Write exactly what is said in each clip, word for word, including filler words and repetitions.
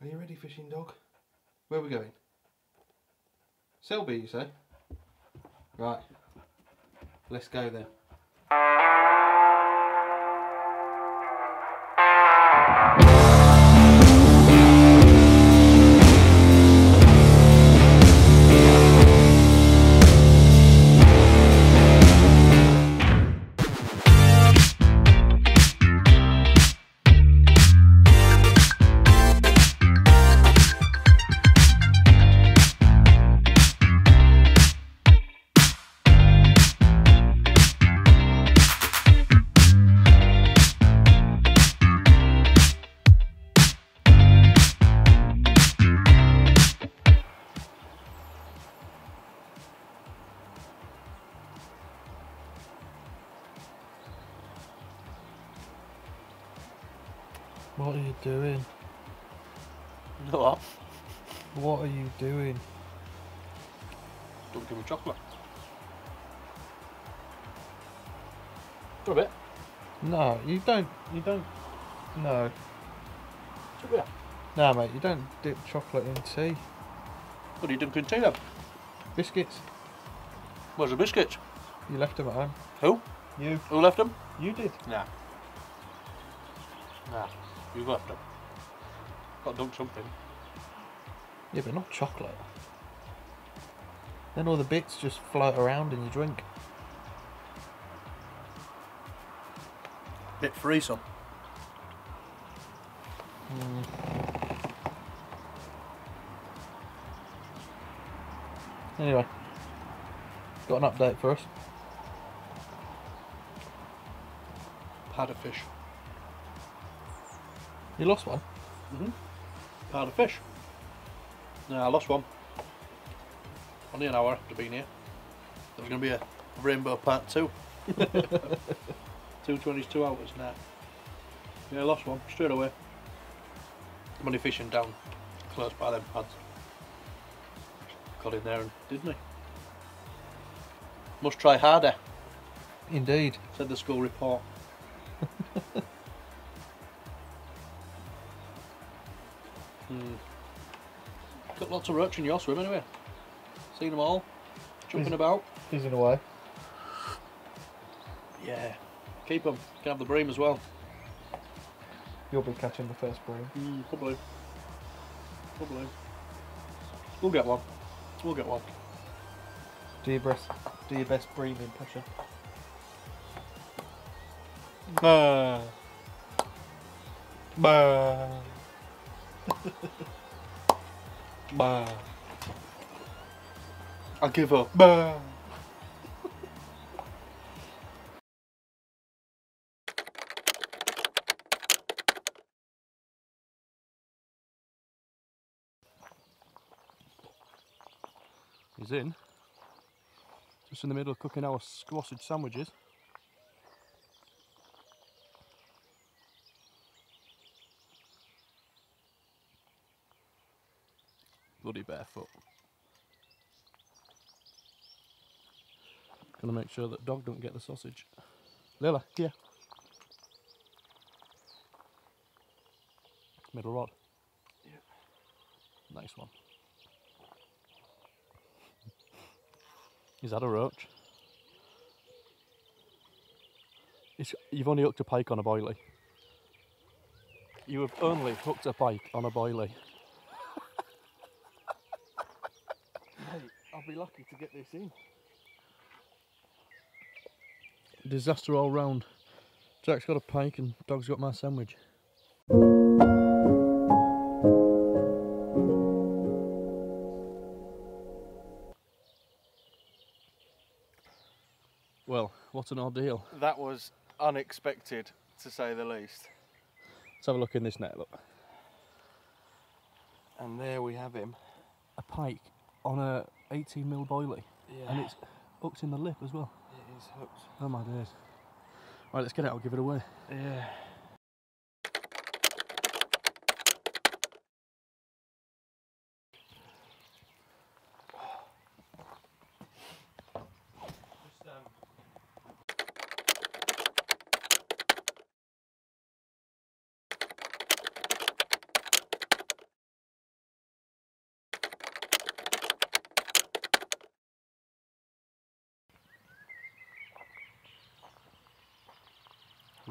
Are you ready, fishing dog? Where are we going? Selby, you say? Right. Let's go then. What are you doing? What? What are you doing? Don't give me chocolate. For a bit. No, you don't. You don't. No. Chocolate. No, mate, you don't dip chocolate in tea. What are you dipping in tea then? Biscuits. Where's the biscuits? You left them at home. Who? You. Who left them? You did. Nah. Nah. You left them. Got dumped something. Yeah, but not chocolate. Then all the bits just float around in your drink. Bit free, some. Mm. Anyway, got an update for us. Haddock fish. You lost one? Mm-hmm. Part of fish. No, I lost one. Only an hour after being here. There's going to be a rainbow part two. two twenty is two hours now. Yeah, I lost one straight away. I'm only fishing down close by them pads. Got in there and didn't he? Must try harder. Indeed. Said the school report. Hmm. Got lots of roach in your swim anyway. Seen them all. Jumping about. Fizzing away. Yeah. Keep them. Can have the bream as well. You'll be catching the first bream. Mm, probably. Probably. We'll get one. We'll get one. Do your best, do your best breathing pressure. Bah. Bah. Bah. I give up. Bah. He's in. Just in the middle of cooking our sausage sandwiches. Bloody barefoot. Gonna make sure that dog don't get the sausage. Lila, here. Middle rod. Yeah. Nice one. He's had a roach. It's, you've only hooked a pike on a boilie. You have only hooked a pike on a boilie. I'll be lucky to get this in. Disaster all round. Jack's got a pike and dog's got my sandwich. Well, what an ordeal. That was unexpected, to say the least. Let's have a look in this net, look. And there we have him. A pike on a eighteen mil boilie, yeah. And it's hooked in the lip as well. It is hooked. Oh my days. Right, let's get it, I'll give it away. Yeah.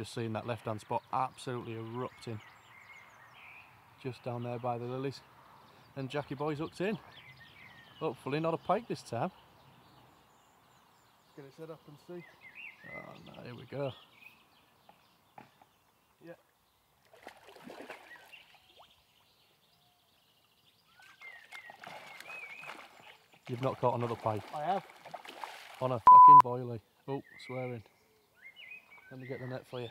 just seen that left-hand spot absolutely erupting just down there by the lilies. And Jackie boy's hooked in. Hopefully not a pike this time. Let's get its head up and see. Oh no, here we go. Yeah. You've not caught another pike. I have. On a fucking boilie. Oh, swearing. Let me get the net for you.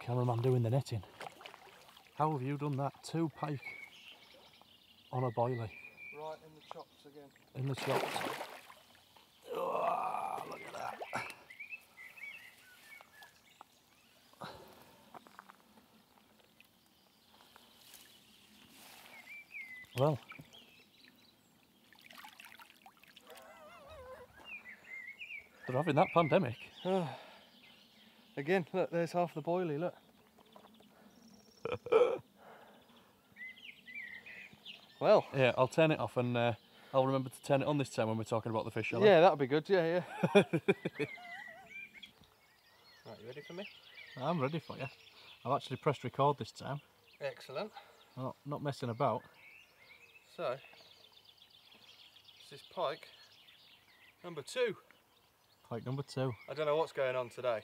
Cameraman doing the netting. How have you done that? Two pike on a boilie. Right in the chops again. In the chops. Oh, look at that. Well, they're having that pandemic. Oh. Again, look, there's half the boilie, look. Well. Yeah, I'll turn it off and uh, I'll remember to turn it on this time when we're talking about the fish, shall I? Yeah, that'll be good, yeah, yeah. Right, you ready for me? I'm ready for you. I've actually pressed record this time. Excellent. Not, not messing about. So, this is pike number two. Pike number two. I don't know what's going on today,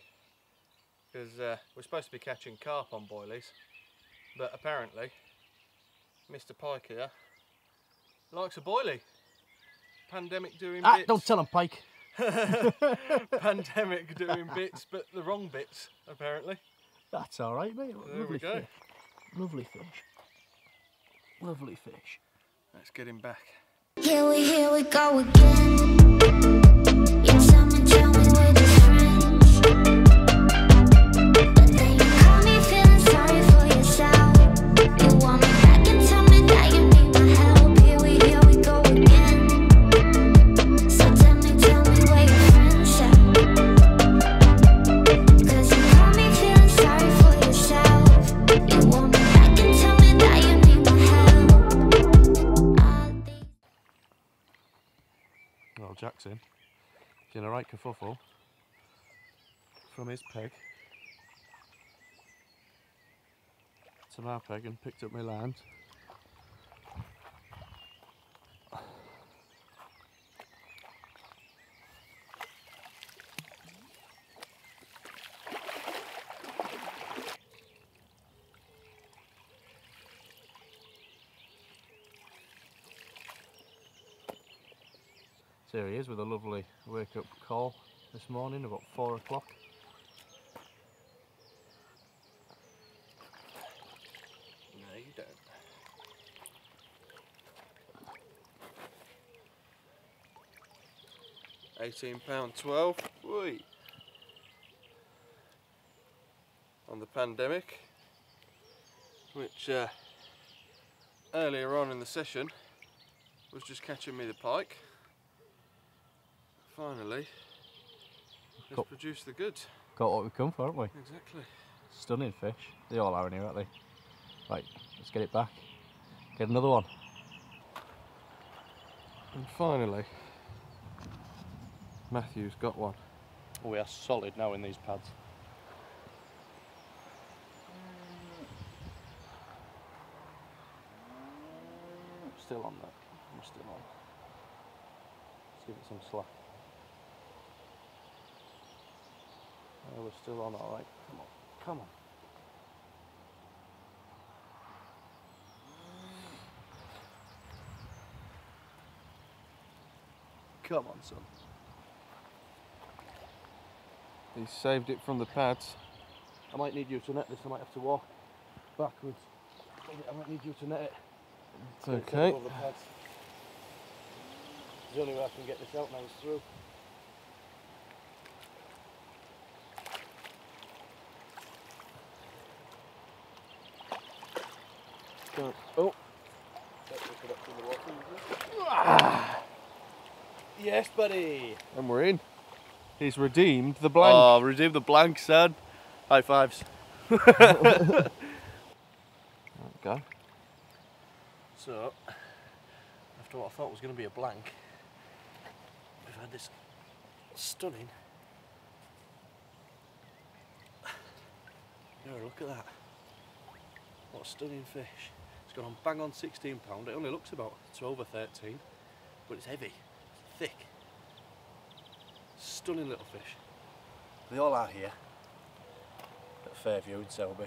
because uh, we're supposed to be catching carp on boilies, but apparently Mister Pike here likes a boilie. Pandemic doing ah, bits. Don't tell him, Pike. Pandemic doing bits, but the wrong bits, apparently. That's all right, mate. There Lovely we go. Fish. Lovely fish. Lovely fish. Let's get him back. Here we, here we go again. Yeah, someone tell me we're just friends. But then you call me feeling sorry for yourself. You want me back and tell me that you need my help. Here we, here we go again. So tell me, tell me where your friends at. Cause you call me feeling sorry for yourself. You want me back and tell me that you need my help. Well, Jack's in. He's in a right kerfuffle from his peg to my peg and picked up my land. There he is with a lovely wake-up call this morning, about four o'clock. No, you don't. eighteen pound twelve. Wait. On the pandemic, which uh, earlier on in the session was just catching me the pike. Finally, let's got, produce the goods. Got what we've come for, haven't we? Exactly. Stunning fish. They all are in here, aren't they? Right, let's get it back. Get another one. And finally, Matthew's got one. We are solid now in these pads. I'm still on that. I'm still on. Let's give it some slack. Oh, we're still on, all right. Come on, come on. Come on, son. He saved it from the pads. I might need you to net this. I might have to walk backwards. I might need you to net it. It's okay. It's the only way I can get this out now is through. Oh, ah. Yes, buddy. And we're in. He's redeemed the blank. Oh, redeemed the blank, son. High fives. Okay. So, after what I thought was going to be a blank, we've had this stunning, you know, look at that, what a stunning fish. It's gone on bang on sixteen pound, it only looks about twelve or thirteen, but it's heavy, thick, stunning little fish. They all are here at Fairview in Selby.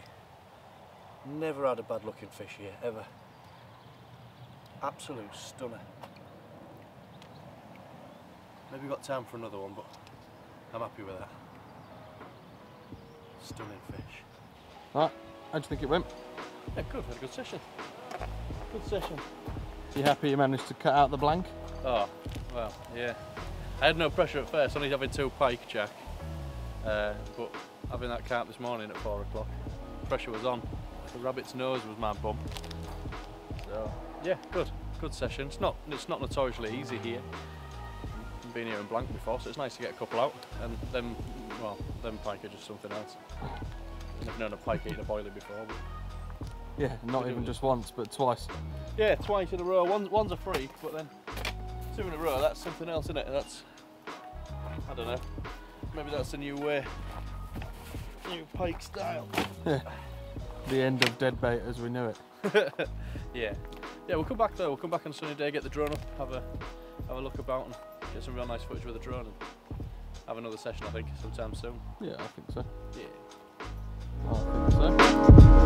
Never had a bad looking fish here, ever. Absolute stunner. Maybe we've got time for another one, but I'm happy with that. Stunning fish. Alright, how do you think it went? Yeah, good, had a good session. Good session. You happy you managed to cut out the blank? Oh, well, yeah. I had no pressure at first, only having two pike, Jack. Uh, but having that carp this morning at four o'clock, pressure was on. The rabbit's nose was my bum. So yeah, good, good session. It's not, it's not notoriously easy here. I've been here in blank before, so it's nice to get a couple out. And then, well, then pike are just something else. I've known a pike eating a boilie before. But yeah, not even just once, but twice. Yeah, twice in a row. One, one's a freak, but then two in a row. That's something else, isn't it? That's, I don't know. Maybe that's a new way, uh, new pike style. Yeah. The end of dead bait as we knew it. Yeah. Yeah, we'll come back though, we'll come back on a sunny day, get the drone up, have a have a look about and get some real nice footage with the drone and have another session I think sometime soon. Yeah, I think so. Yeah. I think so.